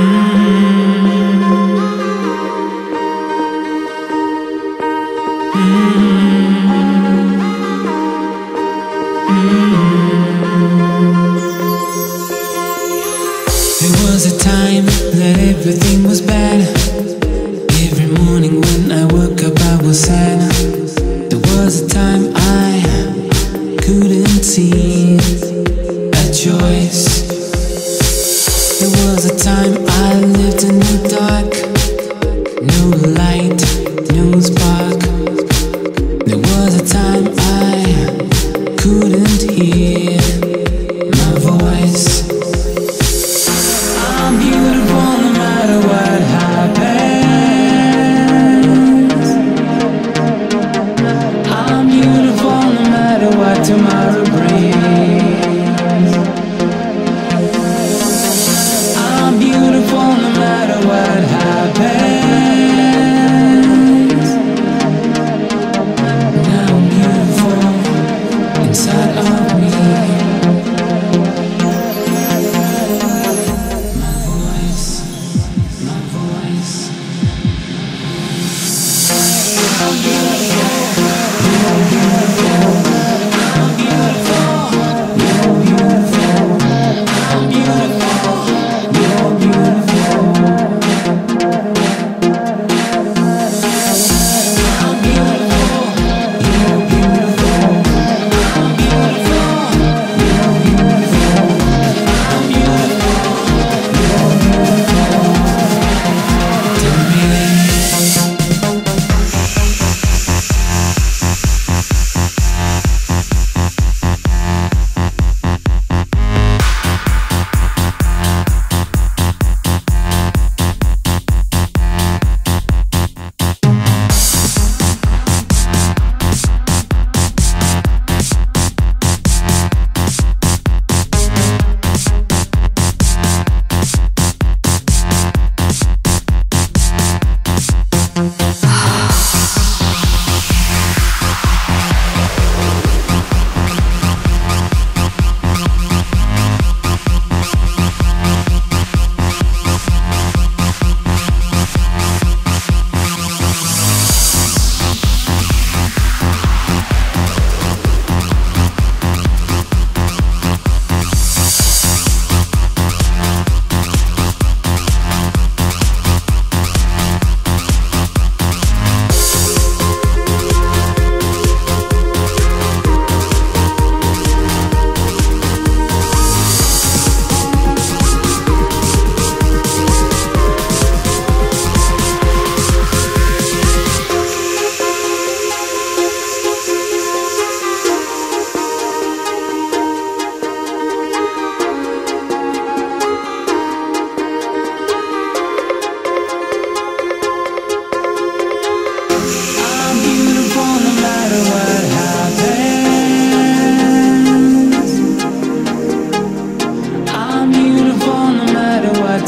There was a time that everything was bad. Every morning when I woke up I was sad. There was a time I couldn't see a choice. There was a time I lived in the dark. No light, no spark. There was a time I couldn't hear my voice. Tomorrow brings. I'm beautiful no matter what happens. Now I'm beautiful inside of me. My voice, my voice. I'm beautiful, beautiful.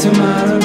Tomorrow